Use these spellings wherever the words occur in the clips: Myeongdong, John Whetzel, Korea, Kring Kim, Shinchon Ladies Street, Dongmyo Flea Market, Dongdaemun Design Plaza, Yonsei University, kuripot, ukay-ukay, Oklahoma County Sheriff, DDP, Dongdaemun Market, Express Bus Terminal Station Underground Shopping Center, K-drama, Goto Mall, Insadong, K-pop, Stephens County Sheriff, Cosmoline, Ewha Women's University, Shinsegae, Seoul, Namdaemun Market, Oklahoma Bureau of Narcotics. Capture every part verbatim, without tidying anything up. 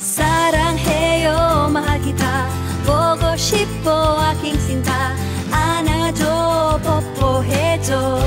사랑해요 마기다 보고 싶어 아킹신다 안아줘 뽀뽀해줘.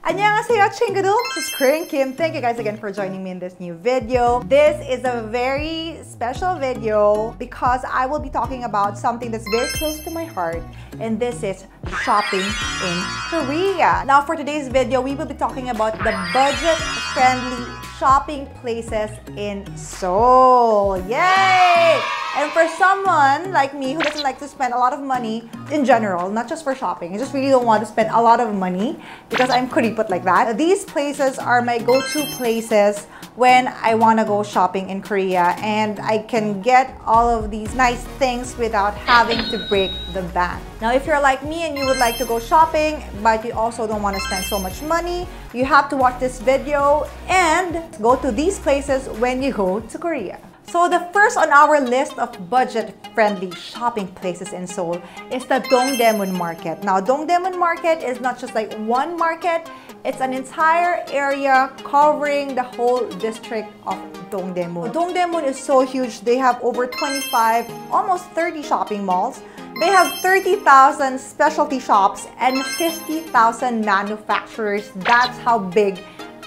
안녕하세요, 친구들. This is Kring Kim. Thank you guys again for joining me in this new video. This is a very special video because I will be talking about something that's very close to my heart, and this is shopping in Korea. Now, for today's video, we will be talking about the budget-friendly shopping places in Seoul. Yay! And for someone like me who doesn't like to spend a lot of money in general, not just for shopping, I just really don't want to spend a lot of money because I'm kuripot like that. These places are my go-to places when I want to go shopping in Korea, and I can get all of these nice things without having to break the bank. Now, if you're like me and you would like to go shopping, but you also don't want to spend so much money, you have to watch this video and go to these places when you go to Korea. So the first on our list of budget-friendly shopping places in Seoul is the Dongdaemun Market. Now, Dongdaemun Market is not just like one market, it's an entire area covering the whole district of Dongdaemun. Dongdaemun is so huge, they have over twenty-five, almost thirty shopping malls. They have thirty thousand specialty shops and fifty thousand manufacturers. That's how big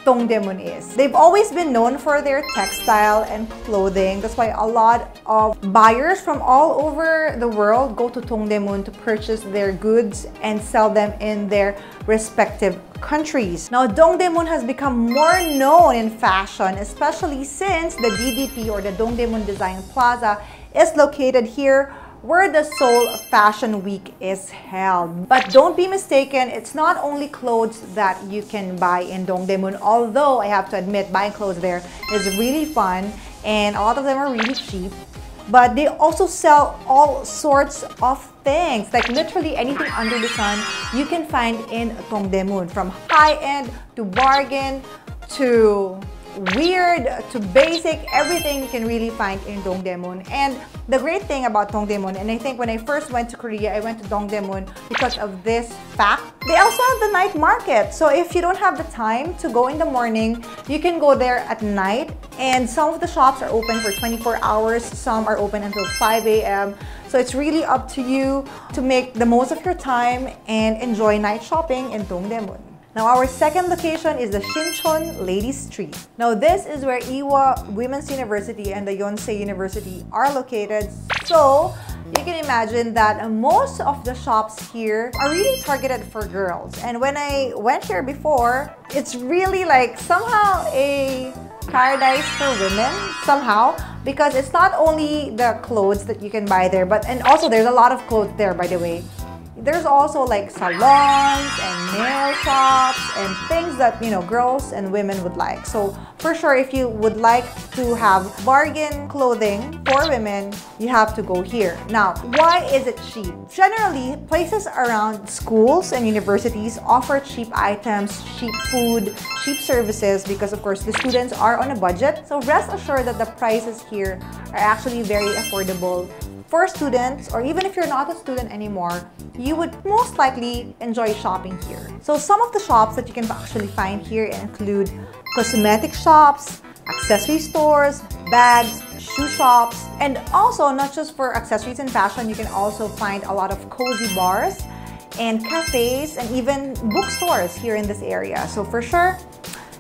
Dongdaemun is. They've always been known for their textile and clothing. That's why a lot of buyers from all over the world go to Dongdaemun to purchase their goods and sell them in their respective countries. Now, Dongdaemun has become more known in fashion, especially since the D D P or the Dongdaemun Design Plaza is located here, where the Seoul Fashion Week is held. But don't be mistaken, it's not only clothes that you can buy in Dongdaemun, although I have to admit buying clothes there is really fun and a lot of them are really cheap. But they also sell all sorts of things, like literally anything under the sun you can find in Dongdaemun, from high-end to bargain to weird to basic. Everything you can really find in Dongdaemun. And the great thing about Dongdaemun, and I think when I first went to Korea, I went to Dongdaemun because of this fact, they also have the night market. So if you don't have the time to go in the morning, you can go there at night, and some of the shops are open for twenty-four hours, some are open until five A M So it's really up to you to make the most of your time and enjoy night shopping in Dongdaemun. Now, our second location is the Shinchon Ladies Street. Now, this is where Ewha Women's University and the Yonsei University are located. So, you can imagine that most of the shops here are really targeted for girls. And when I went here before, it's really like somehow a paradise for women, somehow. Because it's not only the clothes that you can buy there, but and also there's a lot of clothes there, by the way. There's also like salons and nail shops and things that, you know, girls and women would like. So for sure, if you would like to have bargain clothing for women, you have to go here. Now, why is it cheap? Generally, places around schools and universities offer cheap items, cheap food, cheap services, because of course the students are on a budget. So rest assured that the prices here are actually very affordable. For students, or even if you're not a student anymore, you would most likely enjoy shopping here. So some of the shops that you can actually find here include cosmetic shops, accessory stores, bags, shoe shops, and also not just for accessories and fashion, you can also find a lot of cozy bars and cafes and even bookstores here in this area. So for sure,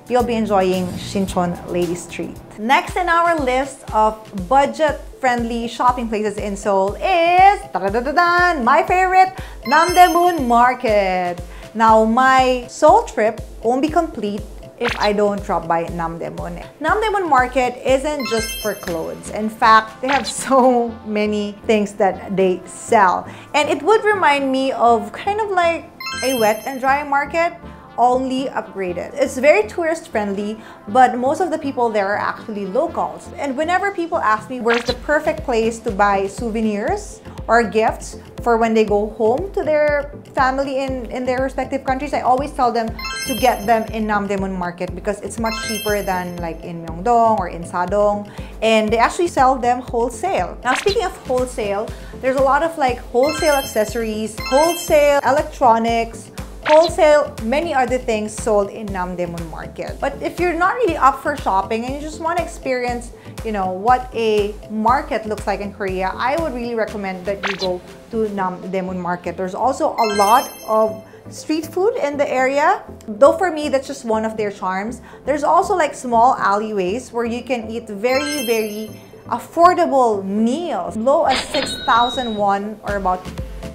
you'll be enjoying Shinchon Ladies Street. Next in our list of budget-friendly shopping places in Seoul is my favorite, Namdaemun Market. Now, my Seoul trip won't be complete if I don't drop by Namdaemun. Namdaemun Market isn't just for clothes. In fact, they have so many things that they sell. And it would remind me of kind of like a wet and dry market, only upgraded. It's very tourist friendly, but most of the people there are actually locals. And whenever people ask me where's the perfect place to buy souvenirs or gifts for when they go home to their family in, in their respective countries, I always tell them to get them in Namdaemun Market because it's much cheaper than like in Myeongdong or Insadong, and they actually sell them wholesale. Now, speaking of wholesale, there's a lot of like wholesale accessories, wholesale electronics, wholesale, many other things sold in Namdaemun Market. But if you're not really up for shopping and you just want to experience you know, what a market looks like in Korea, I would really recommend that you go to Namdaemun Market. There's also a lot of street food in the area, though for me that's just one of their charms. There's also like small alleyways where you can eat very very affordable meals, low as six thousand won or about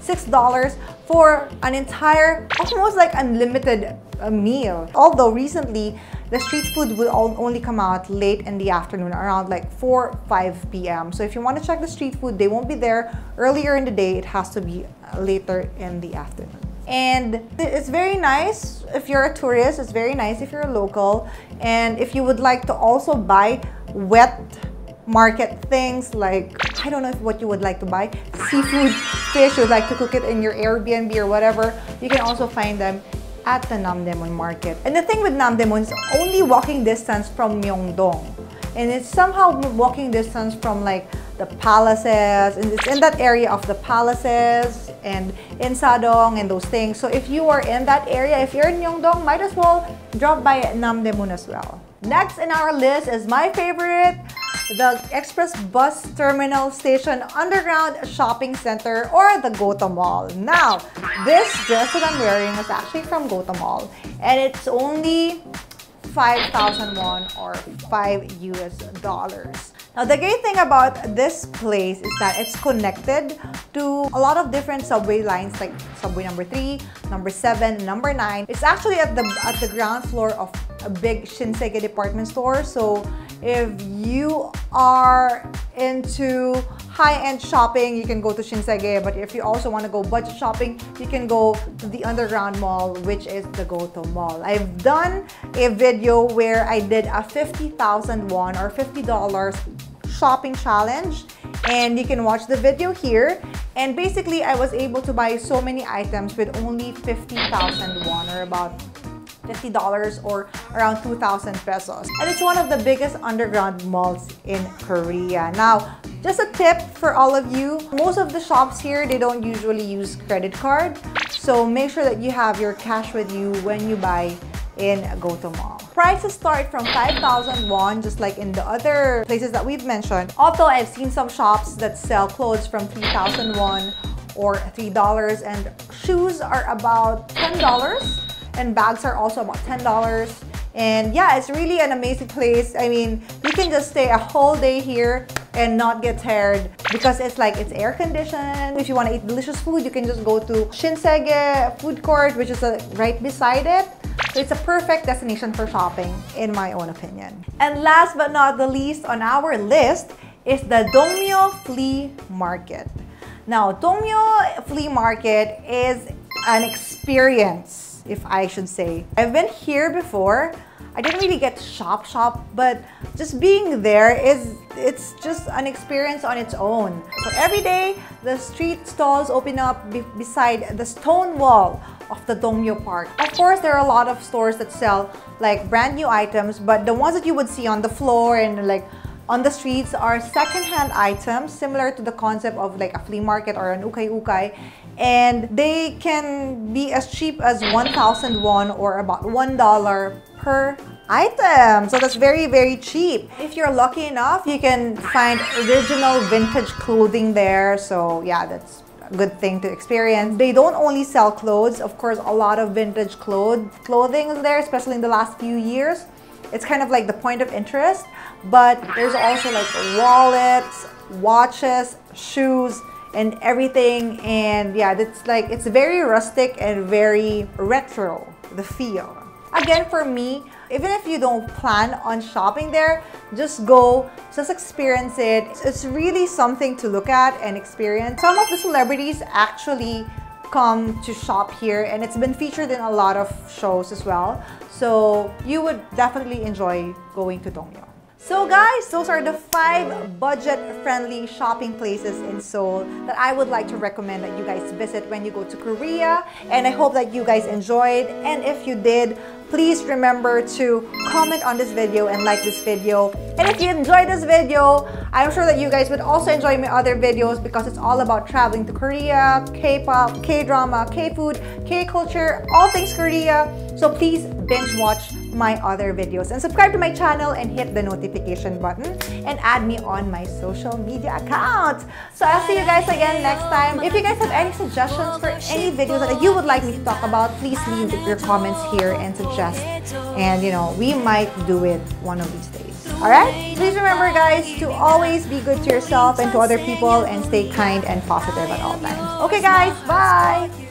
six dollars for an entire, almost like unlimited meal. Although recently, the street food will only come out late in the afternoon, around like four or five p m So if you want to check the street food, they won't be there earlier in the day. It has to be later in the afternoon. And it's very nice if you're a tourist. It's very nice if you're a local. And if you would like to also buy wet market things, like I don't know if what you would like to buy, seafood, fish, you would like to cook it in your Airbnb or whatever, you can also find them at the Namdaemun Market. And the thing with Namdaemun is only walking distance from Myeongdong, and it's somehow walking distance from like the palaces, and it's in that area of the palaces and Insadong and those things. So if you are in that area, if you're in Myeongdong, might as well drop by at Namdaemun as well. Next in our list is my favorite, the Express Bus Terminal Station Underground Shopping Center, or the Goto Mall. Now, this dress that I'm wearing is actually from Goto Mall, and it's only five thousand won or five U S dollars. Now, the great thing about this place is that it's connected to a lot of different subway lines, like subway number three, number seven, number nine. It's actually at the at the ground floor of a big Shinsegae department store. So if you are into high-end shopping, you can go to Shinsegae, but if you also want to go budget shopping, you can go to the underground mall, which is the Goto Mall. I've done a video where I did a fifty thousand won or fifty dollars shopping challenge, and you can watch the video here. And basically, I was able to buy so many items with only fifty thousand won or about fifty dollars or around two thousand pesos. And it's one of the biggest underground malls in Korea. Now, just a tip for all of you, most of the shops here, they don't usually use credit card. So make sure that you have your cash with you when you buy in Goto Mall. Prices start from five thousand won, just like in the other places that we've mentioned. Although I've seen some shops that sell clothes from three thousand won or three dollars, and shoes are about ten dollars. And bags are also about ten dollars. And yeah, it's really an amazing place. I mean, you can just stay a whole day here and not get tired because it's like it's air conditioned. If you want to eat delicious food, you can just go to Shinsegae food court, which is uh, right beside it. So it's a perfect destination for shopping, in my own opinion. And last but not the least on our list is the Dongmyo Flea Market. Now, Dongmyo Flea Market is an experience, if I should say. I've been here before. I didn't really get to shop shop, but just being there is, it's just an experience on its own. So every day, the street stalls open up be beside the stone wall of the Dongmyo Park. Of course, there are a lot of stores that sell like brand new items, but the ones that you would see on the floor and like on the streets are secondhand items, similar to the concept of like a flea market or an ukay-ukay. And they can be as cheap as one thousand won or about one dollar per item. So that's very, very cheap. If you're lucky enough, you can find original vintage clothing there. So yeah, that's a good thing to experience. They don't only sell clothes. Of course, a lot of vintage clothes, clothing is there, especially in the last few years. It's kind of like the point of interest, but there's also like wallets, watches, shoes, and everything. And yeah, that's like, it's very rustic and very retro, the feel. Again, for me, even if you don't plan on shopping there, just go, just experience it. It's really something to look at and experience. Some of the celebrities actually come to shop here, and it's been featured in a lot of shows as well. So you would definitely enjoy going to Dongmyo. So guys, those are the five budget-friendly shopping places in Seoul that I would like to recommend that you guys visit when you go to Korea. And I hope that you guys enjoyed. And if you did, please remember to comment on this video and like this video. And if you enjoyed this video, I'm sure that you guys would also enjoy my other videos because it's all about traveling to Korea, K-pop, K-drama, K-food, K-culture, all things Korea. So please binge watch my other videos. And subscribe to my channel and hit the notification button and add me on my social media accounts. So I'll see you guys again next time. If you guys have any suggestions for any videos that you would like me to talk about, please leave your comments here and suggest. And you know, we might do it one of these days. Alright? Please remember guys to always be good to yourself and to other people and stay kind and positive at all times. Okay guys, bye!